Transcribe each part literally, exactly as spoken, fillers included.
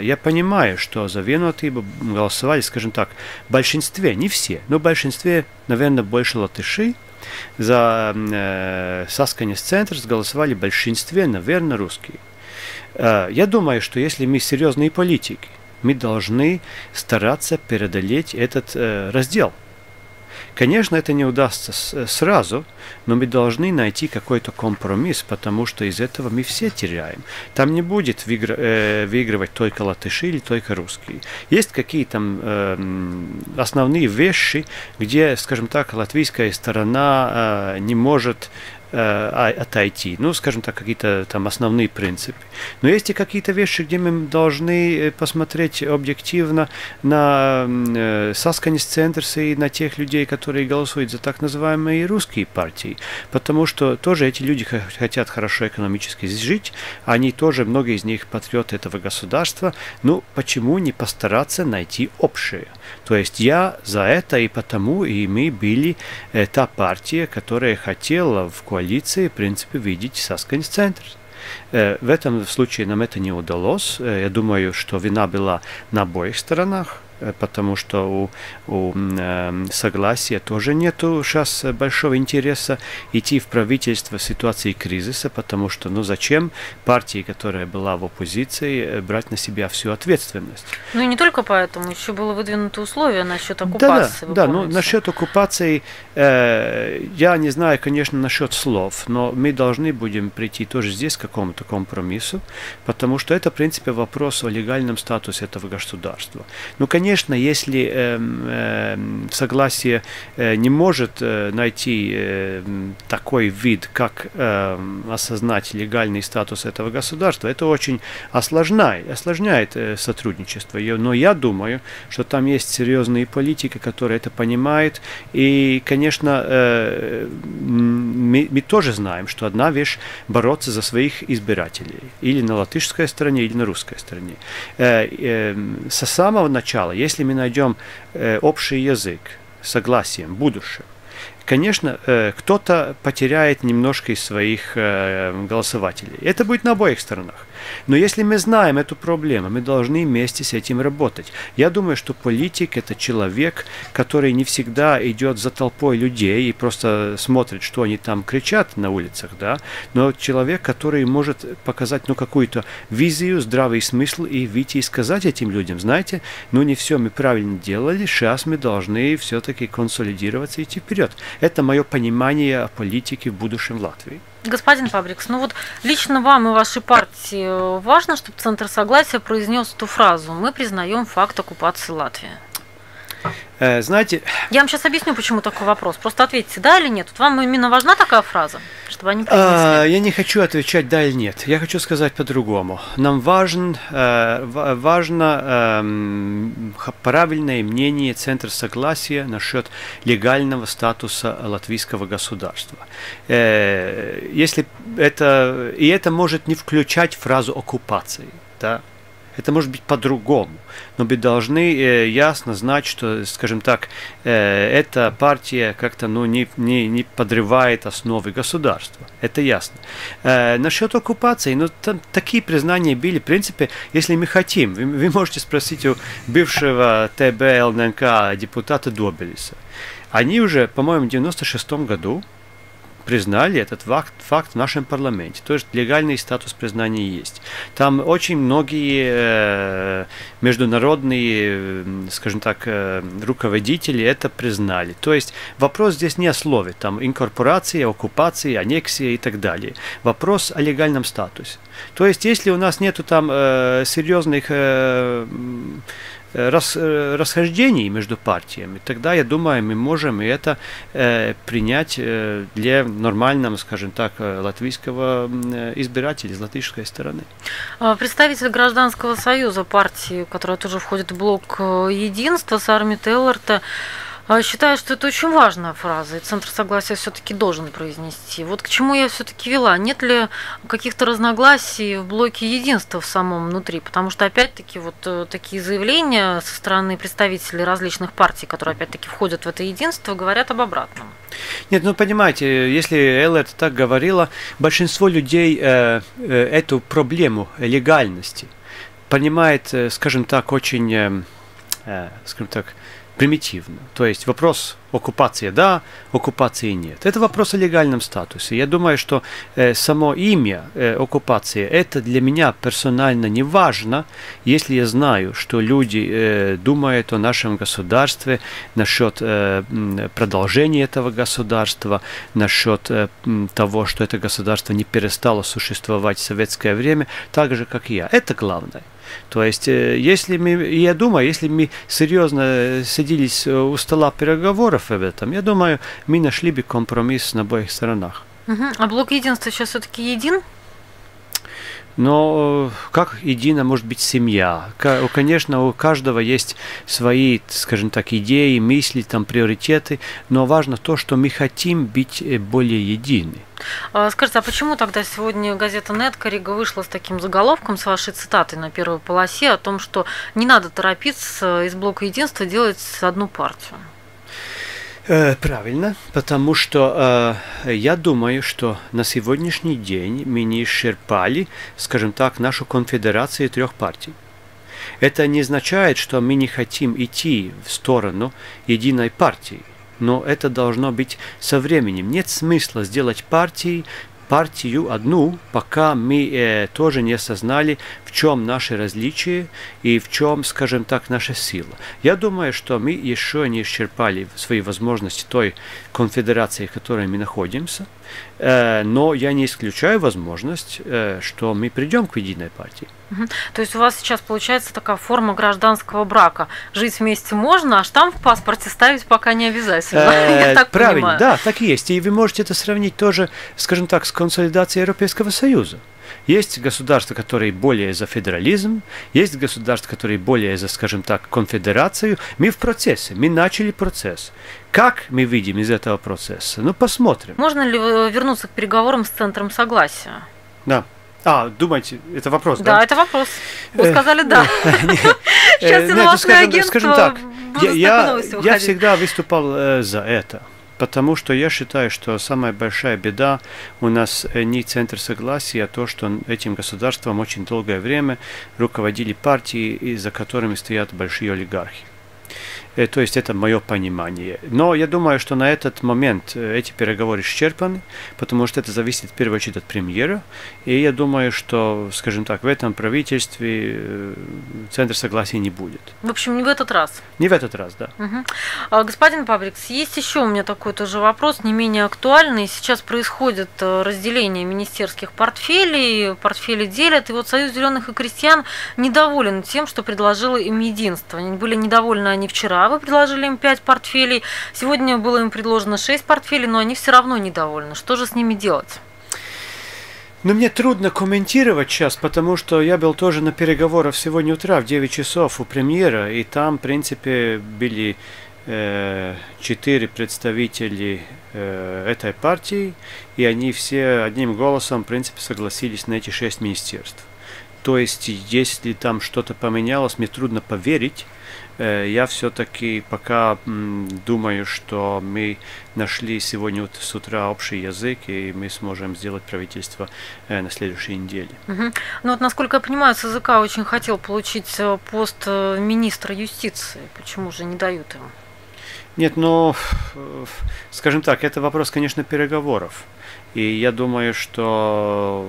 Я понимаю, что за Вену Атае голосовали, скажем так, в большинстве, не все, но в большинстве, наверное, больше латыши. За э, Сасканис Центерс голосовали в большинстве, наверное, русские. Э, я думаю, что если мы серьезные политики, мы должны стараться преодолеть этот э, раздел. Конечно, это не удастся сразу, но мы должны найти какой-то компромисс, потому что из этого мы все теряем. Там не будет выигрывать только латыши или только русские. Есть какие-то основные вещи, где, скажем так, латвийская сторона не может отойти. Ну, скажем так, какие-то там основные принципы. Но есть и какие-то вещи, где мы должны посмотреть объективно на Сасканис Центерс и на тех людей, которые голосуют за так называемые русские партии. Потому что тоже эти люди хотят хорошо экономически жить. Они тоже, многие из них, патриоты этого государства. Ну, почему не постараться найти общее? То есть я за это, и потому, и мы были э, та партия, которая хотела в коалиции в принципе, видеть Сасканис Центерс. В этом случае нам это не удалось. Я думаю, что вина была на обоих сторонах, потому что у, у э, согласия тоже нету сейчас большого интереса идти в правительство в ситуации кризиса, потому что, ну, зачем партии, которая была в оппозиции, брать на себя всю ответственность? Ну и не только поэтому, еще было выдвинуто условие насчет оккупации. Да, да, да, ну насчет оккупации э, я не знаю, конечно, насчет слов, но мы должны будем прийти тоже здесь к какому-то компромиссу, потому что это, в принципе, вопрос о легальном статусе этого государства. Ну, конечно, Конечно, если э, э, согласие э, не может э, найти э, такой вид, как э, осознать легальный статус этого государства, это очень осложняет, осложняет э, сотрудничество. Но я думаю, что там есть серьезные политики, которые это понимают. И, конечно, э, мы, мы тоже знаем, что одна вещь – бороться за своих избирателей. Или на латышской стороне, или на русской стороне. Э, э, со самого начала, если мы найдем э, общий язык, согласие в будущем, конечно, э, кто-то потеряет немножко из своих э, голосователей. Это будет на обоих сторонах. Но если мы знаем эту проблему, мы должны вместе с этим работать. Я думаю, что политик – это человек, который не всегда идет за толпой людей и просто смотрит, что они там кричат на улицах, да? Но человек, который может показать, ну, какую-то визию, здравый смысл и выйти и сказать этим людям, знаете, ну, не все мы правильно делали, сейчас мы должны все-таки консолидироваться и идти вперед. Это мое понимание о политике в будущем в Латвии. Господин Фабрикс, ну вот лично вам и вашей партии важно, чтобы Центр Согласия произнес ту фразу «Мы признаем факт оккупации Латвии». Э, знаете... Я вам сейчас объясню, почему такой вопрос. Просто ответьте, да или нет. Вот вам именно важна такая фраза, чтобы они произнесли? Э, я не хочу отвечать да или нет. Я хочу сказать по-другому. Нам важен, э, важно э, правильное мнение Центра Согласия насчет легального статуса латвийского государства. Э, если это, и это может не включать фразу оккупации, да? Это может быть по-другому, но мы должны э, ясно знать, что, скажем так, э, эта партия как-то, ну, не, не, не подрывает основы государства. Это ясно. Э, насчет оккупации, ну, там такие признания были, в принципе, если мы хотим. Вы, вы можете спросить у бывшего Т Б Л Н К депутата Добилиса. Они уже, по-моему, в девяносто шестом году признали этот факт, факт в нашем парламенте. То есть легальный статус признания есть. Там очень многие э, международные, э, скажем так, э, руководители это признали. То есть вопрос здесь не о слове. Там инкорпорация, оккупация, аннексия и так далее. Вопрос о легальном статусе. То есть если у нас нету там э, серьезных... Э, Рас, расхождений между партиями, тогда, я думаю, мы можем и это э, принять э, для нормального, скажем так, латвийского избирателя с латышской стороны. Представитель Гражданского союза партии, которая тоже входит в блок Единства, Сарми Теллартс, считаю, что это очень важная фраза, и Центр Согласия все-таки должен произнести. Вот к чему я все-таки вела. Нет ли каких-то разногласий в блоке Единства в самом внутри? Потому что, опять-таки, вот такие заявления со стороны представителей различных партий, которые, опять-таки, входят в это Единство, говорят об обратном. Нет, ну, понимаете, если Эллард так говорила, большинство людей э, э, эту проблему легальности понимает, скажем так, очень, скажем так, примитивно. То есть вопрос оккупации да, оккупации нет. Это вопрос о легальном статусе. Я думаю, что э, само имя э, оккупации, это для меня персонально не важно, если я знаю, что люди э, думают о нашем государстве, насчет э, продолжения этого государства, насчет э, того, что это государство не перестало существовать в советское время, так же, как и я. Это главное. То есть, если мы, я думаю, если мы серьезно садились у стола переговоров об этом, я думаю, мы нашли бы компромисс на обеих сторонах. Угу. А блок единства сейчас все-таки един? Но как едина может быть семья? Конечно, у каждого есть свои, скажем так, идеи, мысли, там, приоритеты, но важно то, что мы хотим быть более едины. Скажите, а почему тогда сегодня газета «Неткарига» вышла с таким заголовком, с вашей цитатой на первой полосе, о том, что не надо торопиться из блока единства делать одну партию? Правильно, потому что э, я думаю, что на сегодняшний день мы не исчерпали, скажем так, нашу конфедерацию трех партий. Это не означает, что мы не хотим идти в сторону единой партии, но это должно быть со временем. Нет смысла сделать партии, партию одну, пока мы э, тоже не осознали, в чем наши различия и в чем, скажем так, наша сила. Я думаю, что мы еще не исчерпали свои возможности той конфедерации, в которой мы находимся, э, но я не исключаю возможность, э, что мы придем к единой партии. Угу. То есть у вас сейчас получается такая форма гражданского брака. Жить вместе можно, а штамп в паспорте ставить пока не обязательно. Э, так правильно, понимаю. Да, так и есть. И вы можете это сравнить тоже, скажем так, с консолидации Европейского Союза. Есть государства, которые более за федерализм, есть государства, которые более за, скажем так, конфедерацию. Мы в процессе, мы начали процесс. Как мы видим из этого процесса? Ну, посмотрим. Можно ли вернуться к переговорам с Центром Согласия? Да. А, думаете, это вопрос, да? Да, это вопрос. Вы сказали да. Сейчас иностранное агентство будут новости. Я всегда выступал за это. Потому что я считаю, что самая большая беда у нас не Центр Согласия, а то, что этим государством очень долгое время руководили партии, за которыми стоят большие олигархи. То есть это мое понимание. Но я думаю, что на этот момент эти переговоры исчерпаны, потому что это зависит в первую очередь от премьера. И я думаю, что, скажем так, в этом правительстве Центр Согласия не будет. В общем, не в этот раз. Не в этот раз, да. Угу. А, господин Павликс, есть еще у меня такой тоже вопрос, не менее актуальный. Сейчас происходит разделение министерских портфелей, портфели делят. И вот Союз Зеленых и Крестьян недоволен тем, что предложило им единство. Они были недовольны они вчера. Вы предложили им пять портфелей, сегодня было им предложено шесть портфелей, но они все равно недовольны. Что же с ними делать? Но мне трудно комментировать сейчас, потому что я был тоже на переговорах сегодня утра в девять часов у премьера, и там, в принципе, были э, четыре представители э, этой партии, и они все одним голосом, в принципе, согласились на эти шесть министерств. То есть, если там что-то поменялось, мне трудно поверить. Я все-таки пока думаю, что мы нашли сегодня с утра общий язык, и мы сможем сделать правительство на следующей неделе. Угу. Ну вот, насколько я понимаю, СЗК очень хотел получить пост министра юстиции. Почему же не дают ему? Нет, но, скажем так, это вопрос, конечно, переговоров. И я думаю, что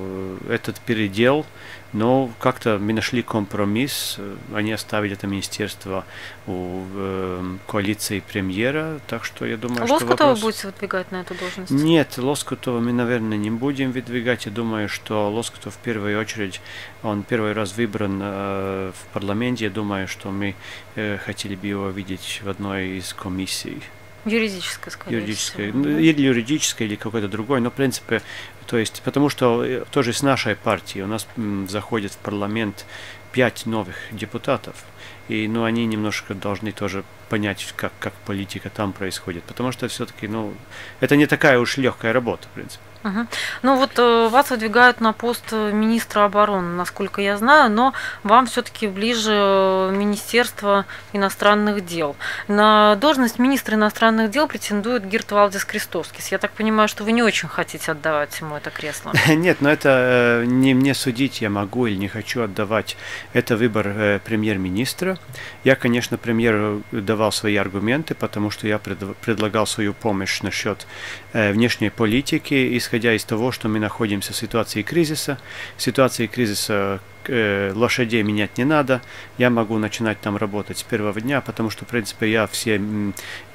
этот передел, но как-то мы нашли компромисс, они оставили это министерство у э, коалиции премьера, так что я думаю, Лоскутова что вопрос... будете выдвигать на эту должность? Нет, Лоскутова мы, наверное, не будем выдвигать. Я думаю, что Лоскутов в первую очередь, он первый раз выбран э, в парламенте, я думаю, что мы э, хотели бы его видеть в одной из комиссий. Юридической, скорее юридической, всего. Да? Или юридической, или какой-то другой, но в принципе, то есть, потому что тоже с нашей партии у нас м, заходит в парламент пять новых депутатов, и, ну, они немножко должны тоже понять, как, как политика там происходит, потому что все-таки, ну, это не такая уж легкая работа, в принципе. Угу. Ну вот вас выдвигают на пост министра обороны, насколько я знаю, но вам все-таки ближе Министерство иностранных дел. На должность министра иностранных дел претендует Гиртс Валдис Кристовскис. Я так понимаю, что вы не очень хотите отдавать ему это кресло. Нет, но это не мне судить, я могу или не хочу отдавать. Это выбор премьер-министра. Я, конечно, премьеру давал свои аргументы, потому что я предлагал свою помощь насчет внешней политики, исходя из того, что мы находимся в ситуации кризиса. В ситуации кризиса э, лошадей менять не надо. Я могу начинать там работать с первого дня, потому что, в принципе, я все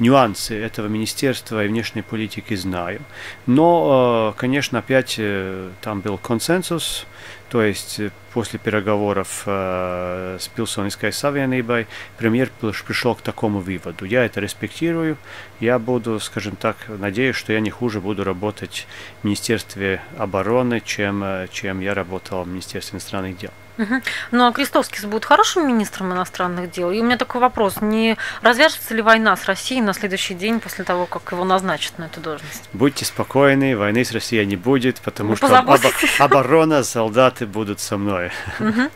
нюансы этого министерства и внешней политики знаю. Но, э, конечно, опять э, там был консенсус, то есть после переговоров э, с Пилсоном и Скайсавиной премьер пришел к такому выводу. Я это респектирую. Я буду, скажем так, надеюсь, что я не хуже буду работать в Министерстве обороны, чем, чем я работал в Министерстве иностранных дел. Угу. Ну а Крестовский будет хорошим министром иностранных дел? И у меня такой вопрос. Не развяжется ли война с Россией на следующий день после того, как его назначат на эту должность? Будьте спокойны, войны с Россией не будет, потому ну, что об оборона, солдаты будут со мной. Угу.